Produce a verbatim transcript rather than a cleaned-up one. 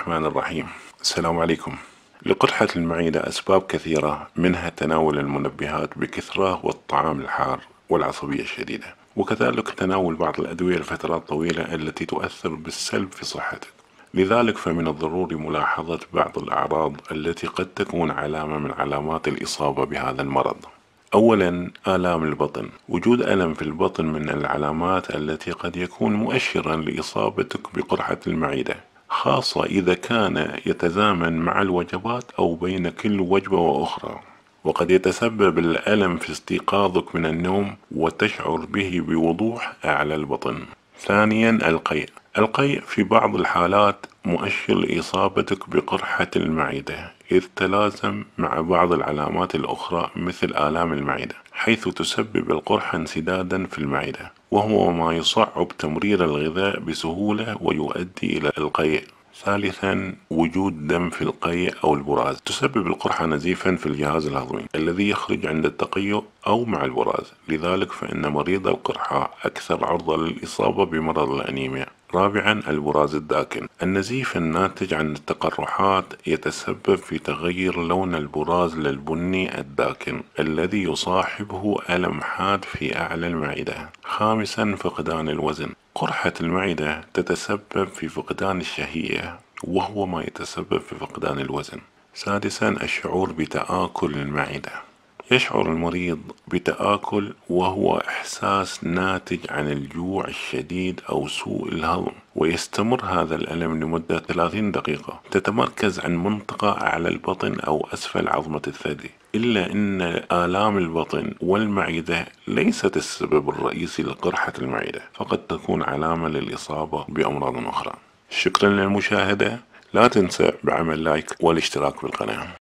الرحمن الرحيم. السلام عليكم. لقرحة المعدة أسباب كثيرة، منها تناول المنبهات بكثرة والطعام الحار والعصبية الشديدة، وكذلك تناول بعض الأدوية لفترات طويلة التي تؤثر بالسلب في صحتك. لذلك فمن الضروري ملاحظة بعض الأعراض التي قد تكون علامة من علامات الإصابة بهذا المرض. أولا، آلام البطن. وجود ألم في البطن من العلامات التي قد يكون مؤشرا لإصابتك بقرحة المعدة، خاصة إذا كان يتزامن مع الوجبات أو بين كل وجبة وأخرى، وقد يتسبب الألم في استيقاظك من النوم وتشعر به بوضوح أعلى البطن. ثانيا، القيء. القيء في بعض الحالات مؤشر لإصابتك بقرحة المعدة، إذ تلازم مع بعض العلامات الأخرى مثل آلام المعدة، حيث تسبب القرحة انسدادا في المعدة، وهو ما يصعب تمرير الغذاء بسهولة ويؤدي إلى القيء. ثالثا، وجود دم في القيء أو البراز. تسبب القرحة نزيفا في الجهاز الهضمي الذي يخرج عند التقيؤ أو مع البراز، لذلك فإن مريض القرحة أكثر عرضة للإصابة بمرض الأنيميا. رابعا، البراز الداكن. النزيف الناتج عن التقرحات يتسبب في تغير لون البراز للبني الداكن الذي يصاحبه ألم حاد في أعلى المعدة. خامسا، فقدان الوزن. قرحة المعدة تتسبب في فقدان الشهية، وهو ما يتسبب في فقدان الوزن. سادسا، الشعور بتآكل المعدة. يشعر المريض بتآكل، وهو إحساس ناتج عن الجوع الشديد أو سوء الهضم، ويستمر هذا الألم لمدة ثلاثين دقيقة، تتمركز عن منطقة أعلى البطن أو أسفل عظمة الثدي. إلا أن آلام البطن والمعدة ليست السبب الرئيسي لقرحة المعدة، فقد تكون علامة للإصابة بأمراض أخرى. شكرا للمشاهدة، لا تنسى بعمل لايك والاشتراك بالقناة.